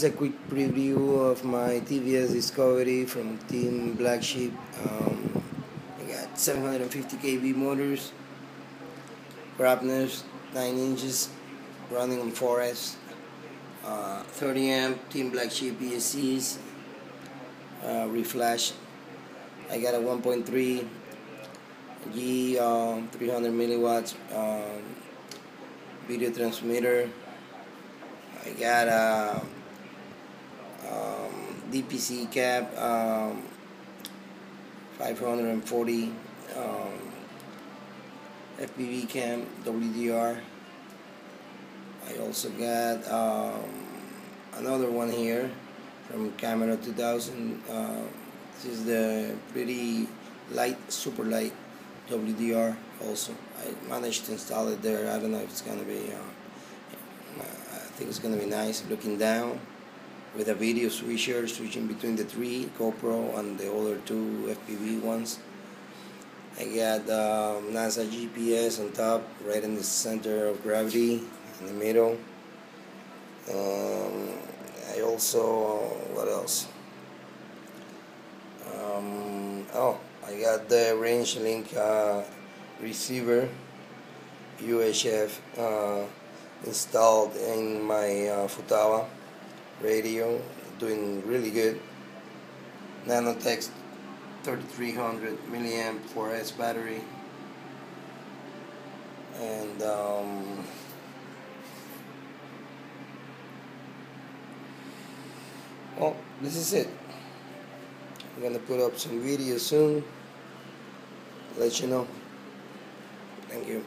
This is a quick preview of my TBS Discovery from Team Black Sheep. I got 750 kV motors, Graupners, 9 inches, running on 4S, 30 amp Team Black Sheep ESCs, reflash. I got a 1.3 G 300 milliwatts video transmitter. I got a DPC cap, 540 fpv cam, WDR. I also got another one here from Camera 2000. This is the pretty light, super light WDR. Also, I managed to install it there. I don't know if it's gonna be I think it's gonna be nice looking down, with a video switcher switching between the three GoPro and the other two FPV ones. I got NASA GPS on top, right in the center of gravity, in the middle. I also, what else? I got the Range Link receiver, UHF, installed in my Futaba radio, doing really good. Nanotext 3300 milliamp 4S battery, and well, this is it. I'm gonna put up some videos soon, let you know. Thank you.